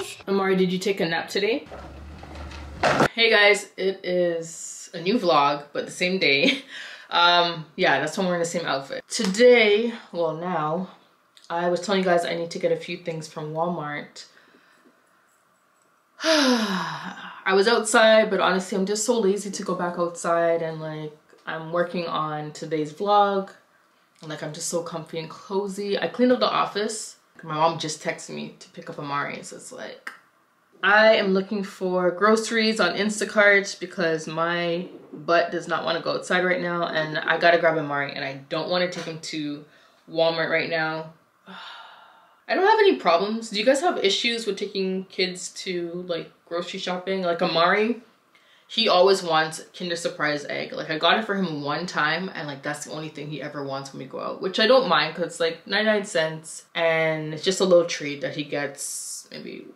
guys. Amari, did you take a nap today? Hey guys, it is a new vlog, but the same day. Yeah, that's when we're in the same outfit. Today, well now, I was telling you guys I need to get a few things from Walmart. I was outside, but honestly, I'm just so lazy to go back outside, and like, I'm working on today's vlog. And like, I'm just so comfy and cozy. I cleaned up the office. My mom just texted me to pick up Amari, so it's like, I am looking for groceries on Instacart because my butt does not want to go outside right now, and I gotta grab Amari, and I don't want to take him to Walmart right now. I don't have any problems. Do you guys have issues with taking kids to like grocery shopping? Like Amari, he always wants Kinder Surprise egg. Like I got it for him one time, and like that's the only thing he ever wants when we go out, which I don't mind because it's like 99 cents, and it's just a little treat that he gets maybe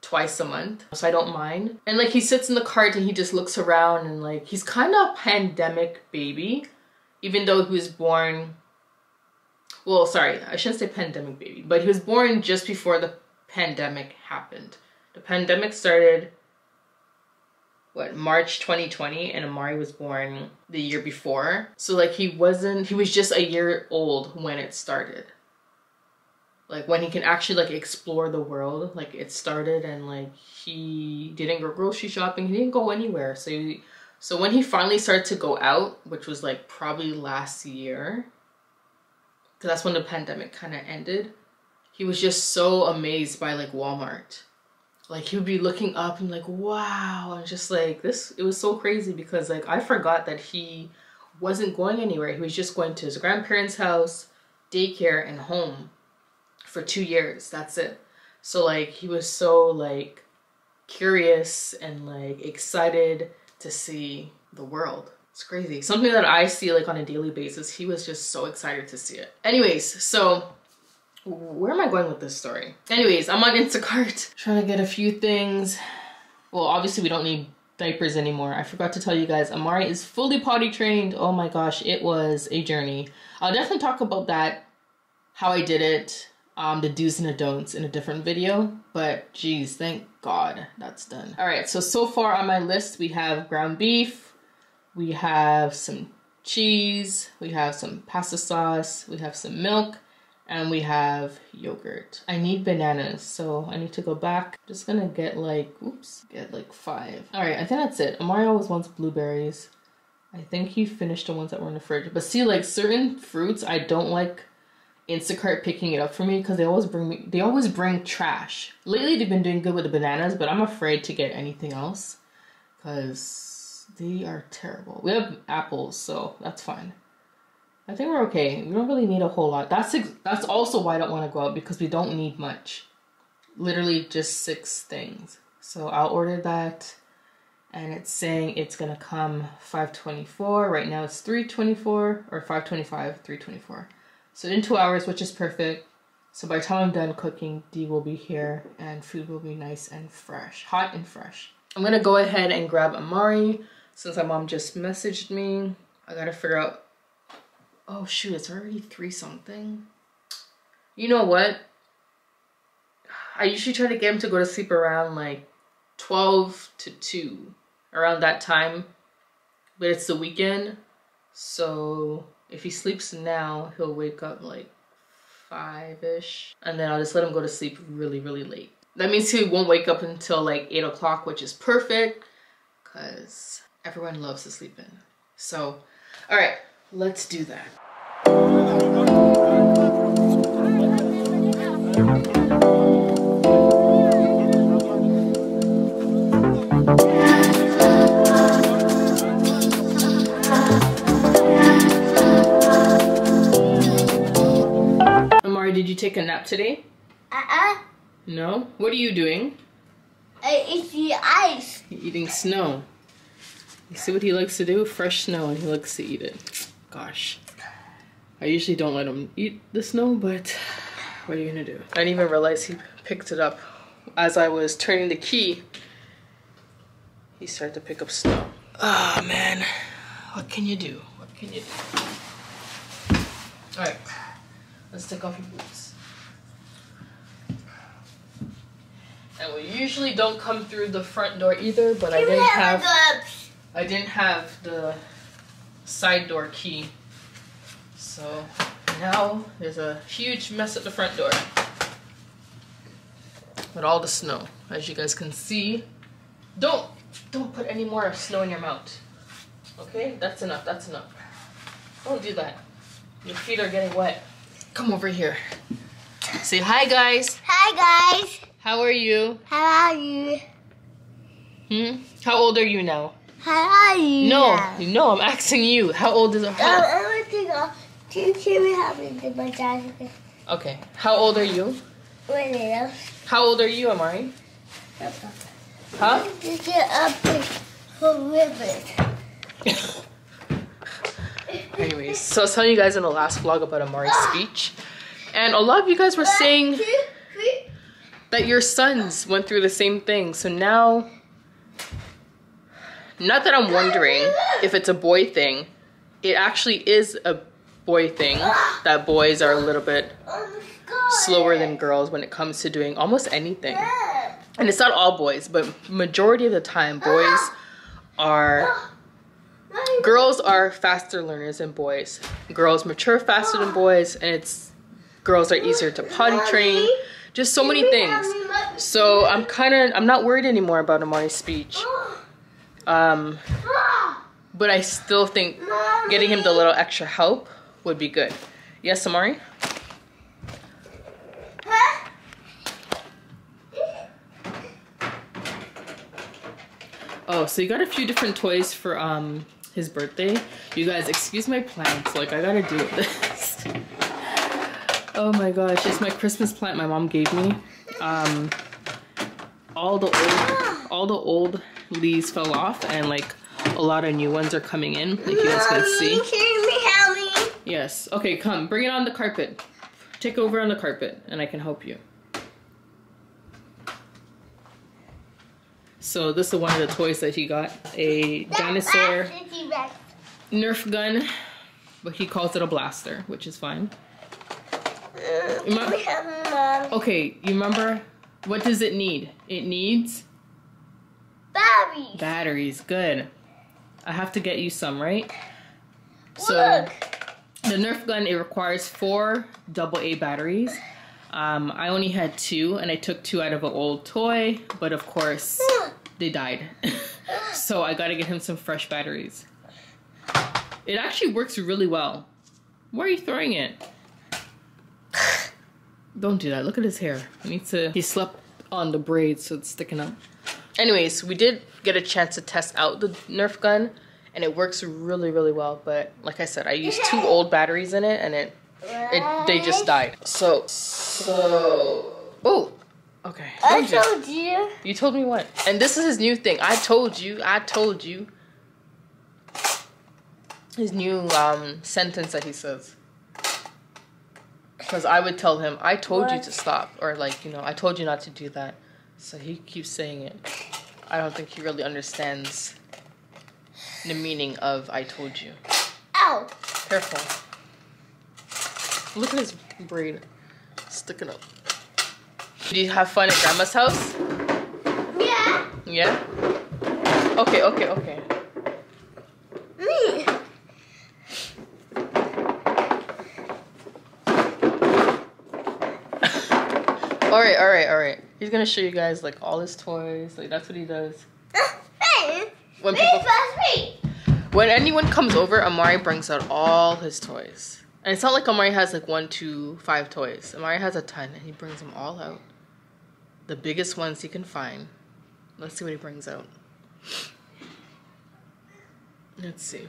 twice a month, so I don't mind. And like he sits in the cart and he just looks around, and like he's kind of a pandemic baby, even though he was born, well sorry, I shouldn't say pandemic baby, but he was born just before the pandemic happened. The pandemic started what, March 2020, and Amari was born the year before, so like he was just a year old when it started. Like when he can actually like explore the world, like it started, and like he didn't go grocery shopping, he didn't go anywhere. So when he finally started to go out, which was like probably last year, because that's when the pandemic kind of ended, he was just so amazed by like Walmart. Like he would be looking up and like, wow, and just like this, it was so crazy because like I forgot that he wasn't going anywhere. He was just going to his grandparents' house, daycare, and home. For 2 years, that's it. So like he was so like curious and like excited to see the world. It's crazy, something that I see like on a daily basis. He was just so excited to see it. Anyways, so where am I going with this story? Anyways, I'm on Instacart trying to get a few things. Well, obviously we don't need diapers anymore. I forgot to tell you guys, Amari is fully potty trained. Oh my gosh, it was a journey. I'll definitely talk about that, how I did it, the do's and the don'ts in a different video, but geez, thank God that's done. All right, so far on my list, we have ground beef, we have some cheese, we have some pasta sauce, we have some milk, and we have yogurt. I need bananas, so I need to go back. I'm just gonna get like, oops, get like 5. All right, I think that's it. Amari always wants blueberries. I think he finished the ones that were in the fridge, but see, like certain fruits, I don't like Instacart picking it up for me because they always bring trash. Lately they've been doing good with the bananas, but I'm afraid to get anything else because they are terrible. We have apples, so that's fine. I think we're okay. We don't really need a whole lot. That's also why I don't want to go out, because we don't need much. Literally just 6 things. So I'll order that, and it's saying it's gonna come $5.24. Right now it's $3.24 or $5.25, $3.24. So in 2 hours, which is perfect. So by the time I'm done cooking, Dee will be here and food will be nice and fresh, hot and fresh. I'm gonna go ahead and grab Amari since my mom just messaged me. I gotta figure out, oh shoot, it's already 3 something. You know what? I usually try to get him to go to sleep around like 12 to 2, around that time, but it's the weekend, so if he sleeps now, he'll wake up like 5-ish. And then I'll just let him go to sleep really, really late. That means he won't wake up until like 8 o'clock, which is perfect because everyone loves to sleep in. So, all right, let's do that. Did you take a nap today? No? What are you doing? Eating ice. You're eating snow. You see what he likes to do? Fresh snow, and he likes to eat it. Gosh. I usually don't let him eat the snow, but what are you gonna do? I didn't even realize he picked it up. As I was turning the key, he started to pick up snow. Oh man, what can you do? What can you do? All right. Let's take off your boots. And we usually don't come through the front door either, but I didn't have the side door key. So now there's a huge mess at the front door with all the snow, as you guys can see. Don't put any more snow in your mouth. Okay, that's enough, that's enough. Don't do that. Your feet are getting wet. Come over here. Say hi, guys. Hi, guys. How are you? How are you? How old are you now? How are you? No, I'm asking you. How old is it? Okay. How old are you? How old are you, Amari? Huh? Anyways, so I was telling you guys in the last vlog about Amari's speech. And a lot of you guys were saying that your sons went through the same thing. So now, not that I'm wondering if it's a boy thing. It actually is a boy thing, that boys are a little bit slower than girls when it comes to doing almost anything. And it's not all boys, but majority of the time, girls are faster learners than boys. Girls mature faster than boys, and girls are easier to potty train. Just so many things. So I'm not worried anymore about Amari's speech. But I still think getting him the little extra help would be good. Yes, Amari? Oh, so you got a few different toys for his birthday. You guys, excuse my plants. Like, I gotta deal with this. Oh my gosh, it's my Christmas plant my mom gave me. All the old leaves fell off, and like a lot of new ones are coming in, like you guys can see. Help me. Yes. Okay, come. Bring it on the carpet. Take over on the carpet, and I can help you. So this is one of the toys that he got, a dinosaur Nerf gun, but he calls it a blaster, which is fine. Okay, you remember, what does it need? It needs batteries. Batteries, good. I have to get you some, right? So the Nerf gun, it requires 4 AA batteries. I only had 2, and I took 2 out of an old toy, but of course they died. So I gotta get him some fresh batteries. It actually works really well. Where are you throwing it? Don't do that. Look at his hair. He slept on the braids, so it's sticking up. Anyways, we did get a chance to test out the Nerf gun, and it works really, really well. But like I said, I used 2 old batteries in it, and they just died. So oh, okay. I told you. You told me what? And this is his new thing. I told you. His new sentence that he says. Because I would tell him, I told you to stop. Or like, you know, I told you not to do that. So he keeps saying it. I don't think he really understands the meaning of I told you. Ow! Careful. Look at his braid. Sticking up. Did you have fun at Grandma's house? Yeah. Yeah? Okay. Me. All right. He's gonna show you guys like all his toys. Like that's what he does. When anyone comes over, Amari brings out all his toys. And it's not like Amari has like 1, 2, 5 toys. Amari has a ton, and he brings them all out. The biggest ones he can find. Let's see what he brings out. Let's see.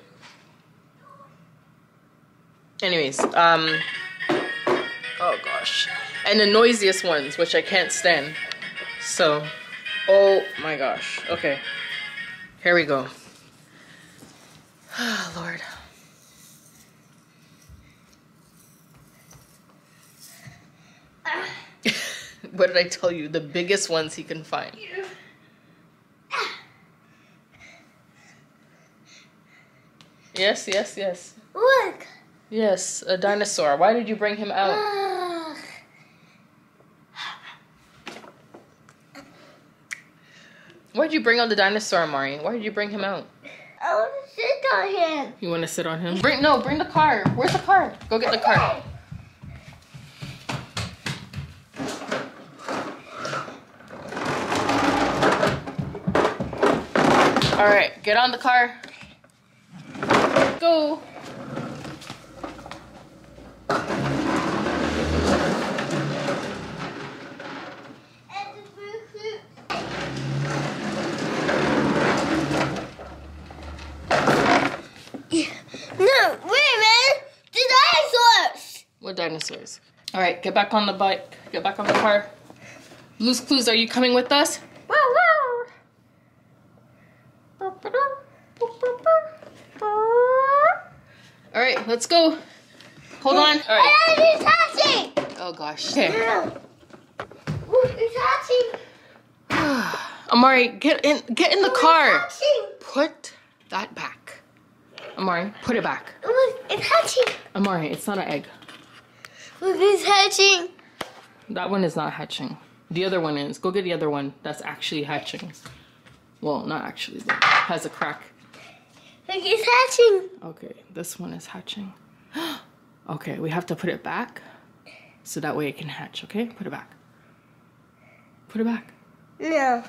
Anyways, oh gosh. And the noisiest ones, which I can't stand. So, oh my gosh. Okay. Here we go. Oh, Lord. What did I tell you? The biggest ones he can find. Yes. Look. Yes, a dinosaur. Why did you bring him out? Why'd you bring out the dinosaur, Amari? Why did you bring him out? I want to sit on him. You want to sit on him? Bring the car. Where's the car? Go get the car. All right, get on the car. Go. Dinosaurs. All right, get back on the bike. Get back on the car. Blue's Clues, are you coming with us? All right, let's go. Hold on. All right. Oh gosh. Okay. Amari, get in the car. Put that back. Amari, put it back. It's hatching. Amari, it's not an egg. Look, it's hatching. That one is not hatching. The other one is. Go get the other one that's actually hatching. Well, not actually, but it has a crack. Look, it's hatching. Okay, this one is hatching. Okay, we have to put it back so that way it can hatch, okay? Put it back. Put it back. No.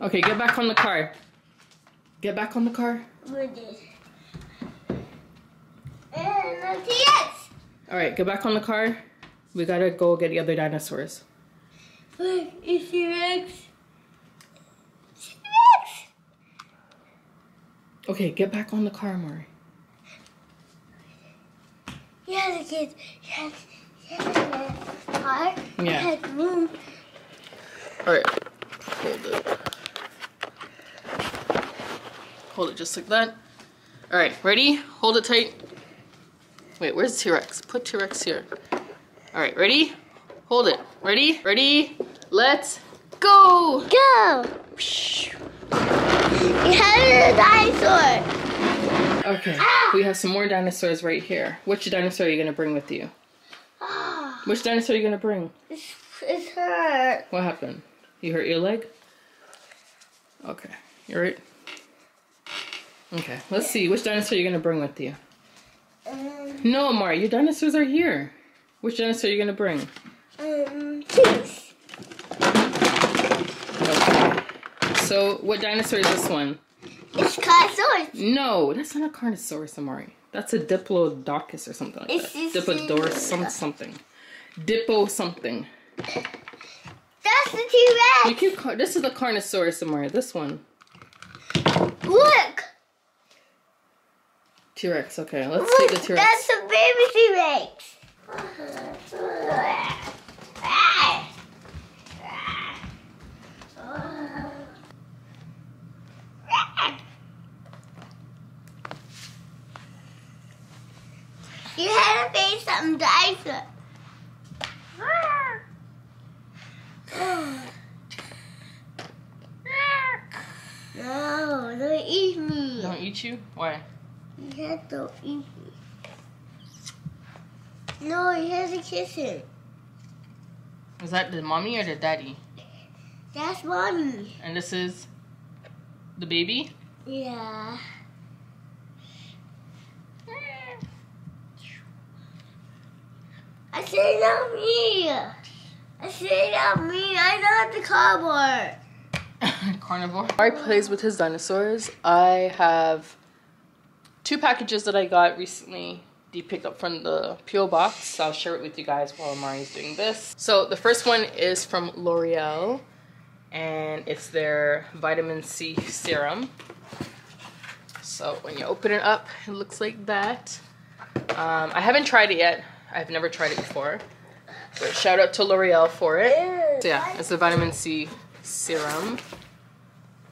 Okay, get back on the car. Get back on the car. Yes. All right, get back on the car. We gotta go get the other dinosaurs. Look, it's T-Rex. T-Rex! Okay, get back on the car, Amari. You had a kid. You had a car. Yeah. You had room. All right, hold it. Hold it just like that. All right, ready? Hold it tight. Wait, where's T-Rex? Put T-Rex here. All right, ready? Hold it. Ready? Ready? Let's go! Go! You have a dinosaur! Okay, we have some more dinosaurs right here. Which dinosaur are you going to bring with you? Which dinosaur are you going to bring? It's hurt. What happened? You hurt your leg? Okay, you all right? Okay, let's see. Which dinosaur are you going to bring with you? No, Amari, your dinosaurs are here. Which dinosaur are you gonna bring? Please. Okay. So, what dinosaur is this one? It's Carnosaurus. No, that's not a Carnosaurus, Amari. That's a Diplodocus or something like that. Diplodorus, something. Dippo something. That's the T-Rex. You keep this is the Carnosaurus, Amari. This one. Look. T-Rex, okay, let's see the T-Rex. That's a baby T-Rex. You had to face some dinosaur. No, don't eat me. Don't eat you? Why? You have to eat it. No, you have to kiss it. Is that the mommy or the daddy? That's mommy. And this is the baby? Yeah. I said not me. I said not me. I not the cardboard. Carnivore. Mark plays with his dinosaurs. I have two packages that I got recently, they picked up from the P.O. box. I'll share it with you guys while Amari's doing this. So the first one is from L'Oreal, and it's their vitamin C serum. So when you open it up, it looks like that. I haven't tried it yet. I've never tried it before. But shout out to L'Oreal for it. So yeah, it's the vitamin C serum.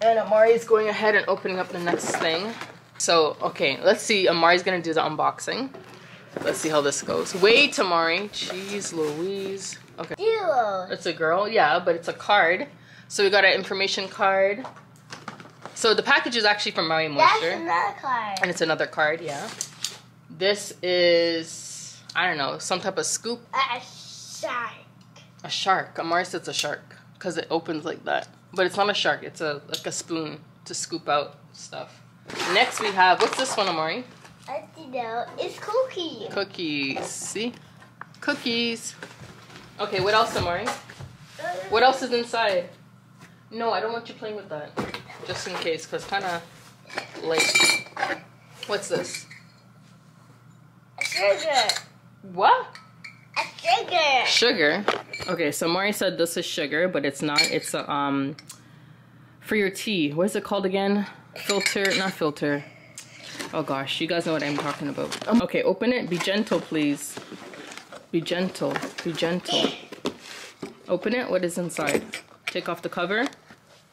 And Amari's going ahead and opening up the next thing. So, okay, let's see. Amari's gonna do the unboxing. Let's see how this goes. Wait, Amari. Jeez Louise. Okay. Ew. It's a girl, yeah, but it's a card. So we got an information card. So the package is actually from Maui Moisture. That's another card. And it's another card, yeah. This is, I don't know, some type of scoop. A shark. A shark. Amari says it's a shark because it opens like that. But it's not a shark. It's a like a spoon to scoop out stuff. Next we have, what's this one, Amari? I don't know. It's cookies. Cookies. See? Cookies. Okay, what else, Amari? What else is inside? No, I don't want you playing with that. Just in case, because kind of late. What's this? A sugar. What? A sugar. Sugar? Okay, so Amari said this is sugar, but it's not. It's a, for your tea. What is it called again? Not filter. Oh gosh, you guys know what I'm talking about. Okay, open it. Be gentle, please. Be gentle. Open it. What is inside? Take off the cover.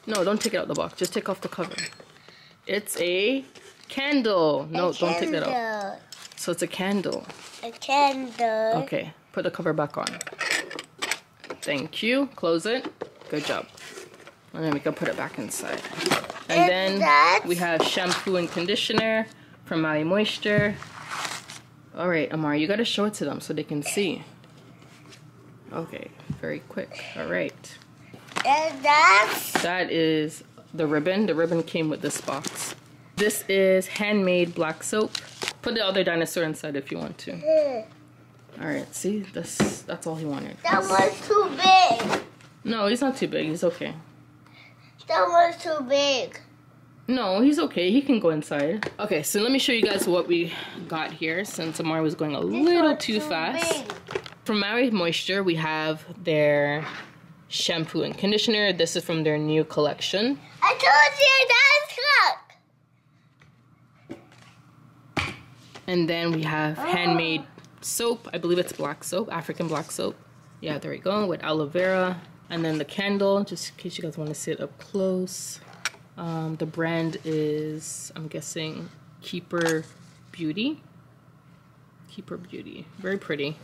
No, don't take it out the box. Just take off the cover. It's a candle. No, don't take that out. So it's a candle. A candle. Okay, put the cover back on. Thank you. Close it. Good job. And then we can put it back inside. And then we have shampoo and conditioner from Maui Moisture. All right, Amari, you got to show it to them so they can see. Okay, very quick. All right. And that is the ribbon. The ribbon came with this box. This is handmade black soap. Put the other dinosaur inside if you want to. All right, see? That's all he wanted. That was too big. No, he's not too big. He's okay. That was too big. No, he's okay. He can go inside. Okay, so let me show you guys what we got here since Amari was going a little too fast. From Maui Moisture, we have their shampoo and conditioner. This is from their new collection. I told you that's cook. And then we have handmade soap. I believe it's black soap, African black soap. Yeah, there we go, with aloe vera. And then the candle, just in case you guys want to see it up close. The brand is, I'm guessing, Keeper Beauty. Keeper Beauty. Very pretty.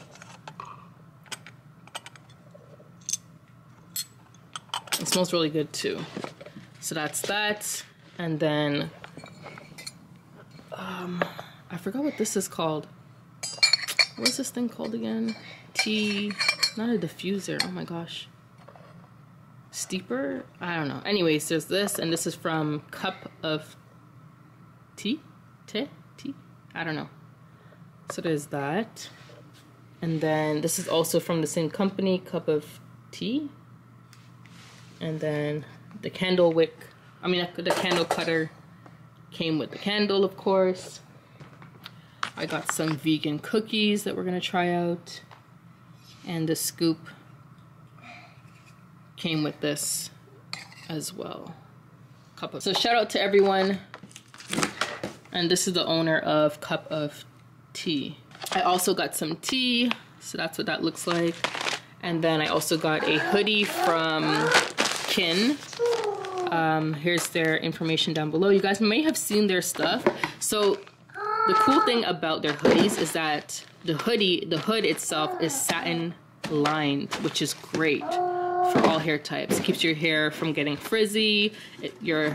It smells really good too. So that's that. And then, I forgot what this is called. What is this thing called again? Tea. Not a diffuser. Oh my gosh. Steeper? I don't know. Anyways, there's this, and this is from Cup of Tea? Tea? I don't know. So there's that. And then this is also from the same company, Cup of Tea. And then the candle wick, the candle cutter came with the candle, of course. I got some vegan cookies that we're gonna try out. And the scoop came with this as well. Cup of. So shout out to everyone. And this is the owner of Cup of Tea. I also got some tea, so that's what that looks like. And then I also got a hoodie from Kin. Here's their information down below. You guys may have seen their stuff. So the cool thing about their hoodies is that the hood itself is satin lined, which is great. For all hair types. It keeps your hair from getting frizzy. Your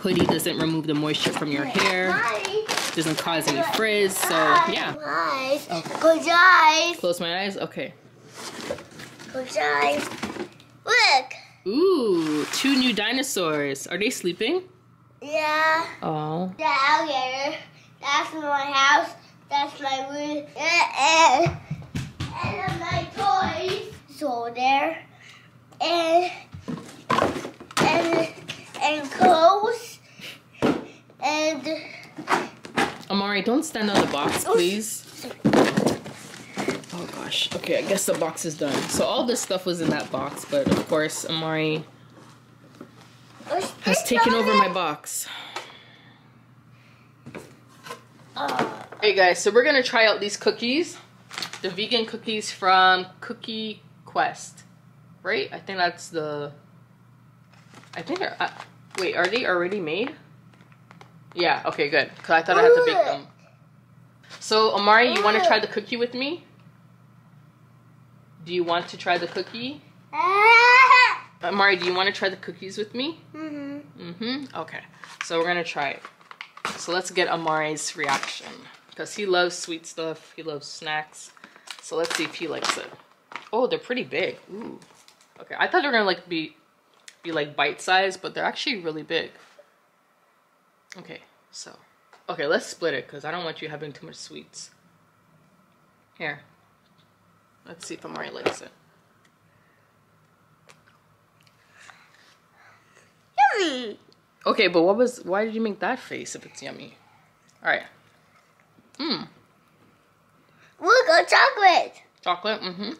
hoodie doesn't remove the moisture from your hair. It doesn't cause any frizz. So, yeah. Okay. Close your eyes. Close my eyes? Okay. Close your eyes. Look. Ooh, two new dinosaurs. Are they sleeping? Yeah. Oh. They're out here. That's my house. That's my room. And my toys. So there. And clothes and Amari, don't stand on the box, please. Oh gosh. Okay, I guess the box is done. So all this stuff was in that box, but of course Amari has taken over my box. Hey guys, so we're gonna try out these cookies. The vegan cookies from Cookie Quest. Right? I think that's the... I think they're... wait, are they already made? Yeah, okay, good. Because I thought I had to bake them. So, Amari, you want to try the cookie with me? Do you want to try the cookie? Amari, do you want to try the cookies with me? Mm-hmm. Mm-hmm? Okay. So, we're going to try it. So, let's get Amari's reaction. Because he loves sweet stuff. He loves snacks. So, let's see if he likes it. Oh, they're pretty big. Ooh. Okay, I thought they were gonna like be be like bite-sized, but they're actually really big. Okay, so. Okay, let's split it because I don't want you having too much sweets. Here. Let's see if Amari likes it. Yummy! Okay, but why did you make that face if it's yummy? Alright. Mmm. Look, a chocolate! Chocolate? Mm-hmm.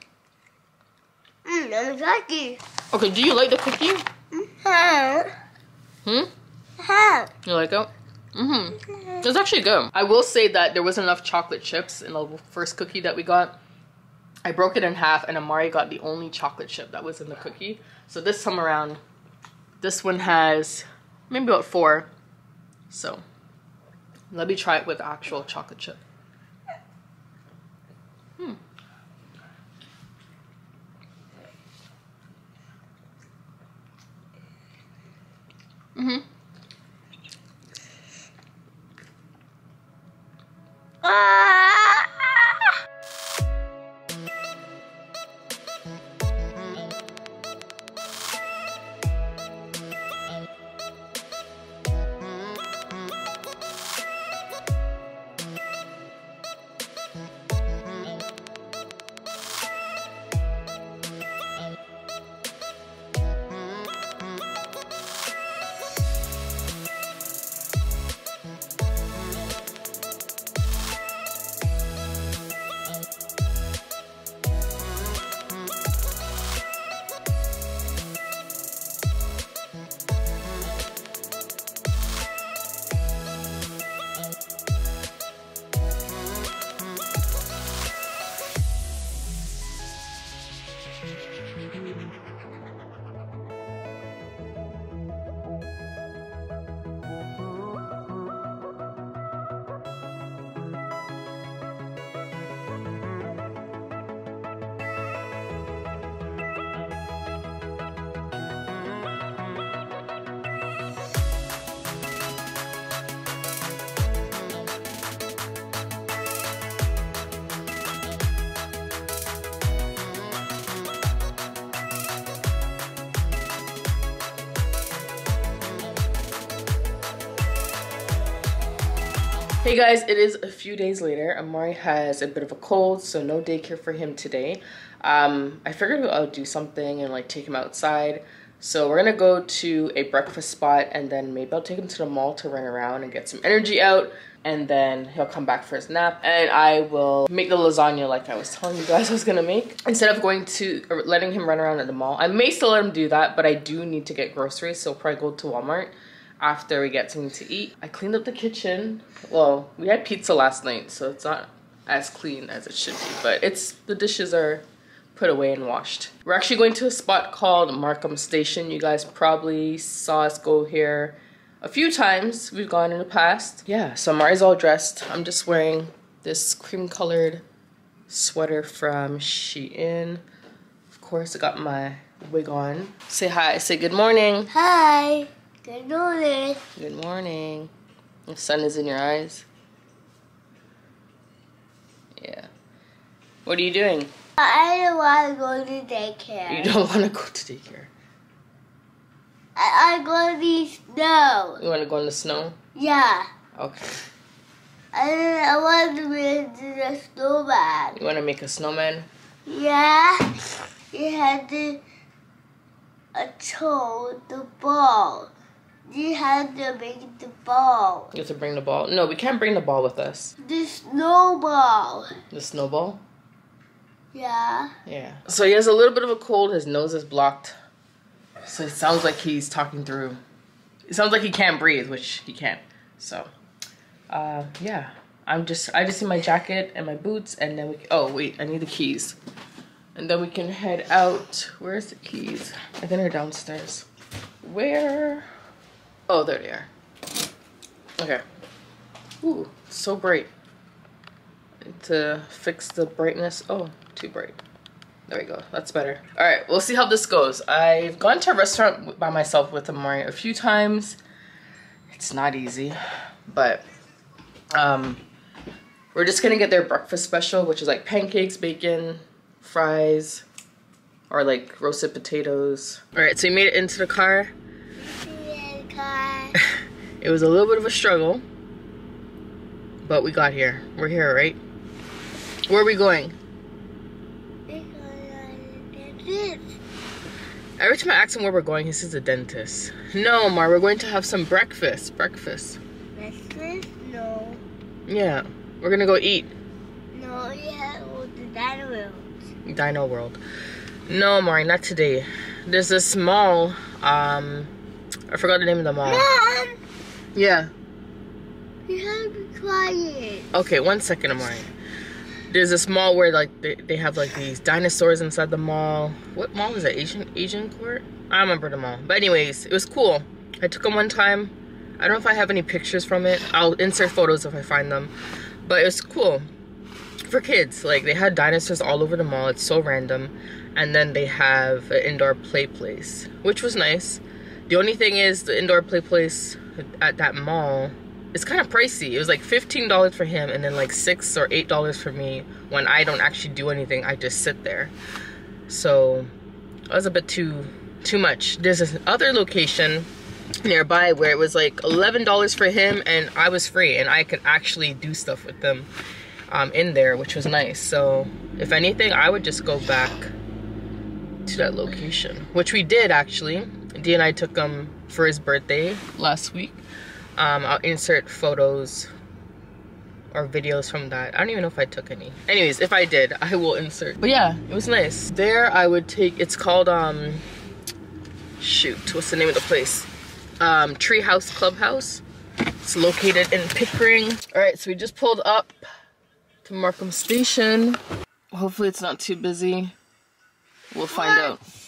Mmm, I'm cookie. Okay, do you like the cookie? Mm-hmm. Hmm? Mm-hmm. You like it? Mm-hmm. Mm-hmm. It was actually good. I will say that there wasn't enough chocolate chips in the first cookie that we got. I broke it in half and Amari got the only chocolate chip that was in the cookie. So this time around, this one has maybe about 4. So let me try it with actual chocolate chip. Hmm. Mm-hmm. Hey guys, it is a few days later. Amari has a bit of a cold, so no daycare for him today. I figured I'll do something and like take him outside. So we're gonna go to a breakfast spot and then maybe I'll take him to the mall to run around and get some energy out, and then he'll come back for his nap and I will make the lasagna like I was telling you guys I was gonna make. Instead of going to, or letting him run around at the mall, I may still let him do that, but I do need to get groceries, so I'll probably go to Walmart after we get something to eat. I cleaned up the kitchen. Well, we had pizza last night, so it's not as clean as it should be, but it's, the dishes are put away and washed. We're actually going to a spot called Markham Station. You guys probably saw us go here a few times. We've gone in the past. Yeah, so Mari's all dressed. I'm just wearing this cream colored sweater from Shein. Of course, I got my wig on. Say hi, say good morning. Hi. Good morning. Good morning. The sun is in your eyes. Yeah. What are you doing? I don't want to go to daycare. You don't want to go to daycare? I want to go in the snow. You want to go in the snow? Yeah. Okay. I want to make a snowman. You want to make a snowman? Yeah. You have to throw the ball. You have to bring the ball. You have to bring the ball? No, we can't bring the ball with us. The snowball. The snowball? Yeah. Yeah. So he has a little bit of a cold. His nose is blocked. So it sounds like he's talking through. It sounds like he can't breathe, which he can't. So, yeah. I just need my jacket and my boots, and then we can, oh, wait, I need the keys. And then we can head out. Where's the keys? I think they're downstairs. Where? Oh, there they are. Okay. Ooh, so bright. To fix the brightness. Oh, too bright. There we go. That's better. All right, we'll see how this goes. I've gone to a restaurant by myself with Amari a few times. It's not easy, but we're just gonna get their breakfast special, which is like pancakes, bacon, fries, or like roasted potatoes. All right, so we made it into the car. It was a little bit of a struggle, but we got here. We're here, right? Where are we going? We're going to the dentist. Every time I ask him where we're going, he says the dentist. No, Mar, we're going to have some breakfast. Breakfast? No. Yeah, we're gonna go eat. No, yeah, the Dino World. Dino World. No, Mari, not today. There's a small, I forgot the name of the mall. Mom! Yeah? You have to be quiet. Okay, 1 second, Amari. There's a small where like they have like these dinosaurs inside the mall. What mall was that? Asian Court? I don't remember the mall. But anyways, it was cool. I took them one time. I don't know if I have any pictures from it. I'll insert photos if I find them. But it was cool for kids. Like they had dinosaurs all over the mall. It's so random. And then they have an indoor play place, which was nice. The only thing is the indoor play place at that mall is kind of pricey. It was like $15 for him and then like $6 or $8 for me when I don't actually do anything. I just sit there. So that was a bit too much. There's this other location nearby where it was like $11 for him and I was free and I could actually do stuff with them in there, which was nice. So if anything, I would just go back to that location, which we did actually. D and I took him for his birthday last week. I'll insert photos or videos from that. I don't even know if I took any. Anyways, if I did, I will insert. But yeah, it was nice. There I would take, it's called, shoot, what's the name of the place? Treehouse Clubhouse. It's located in Pickering. All right, so we just pulled up to Markham Station. Hopefully it's not too busy. We'll find out.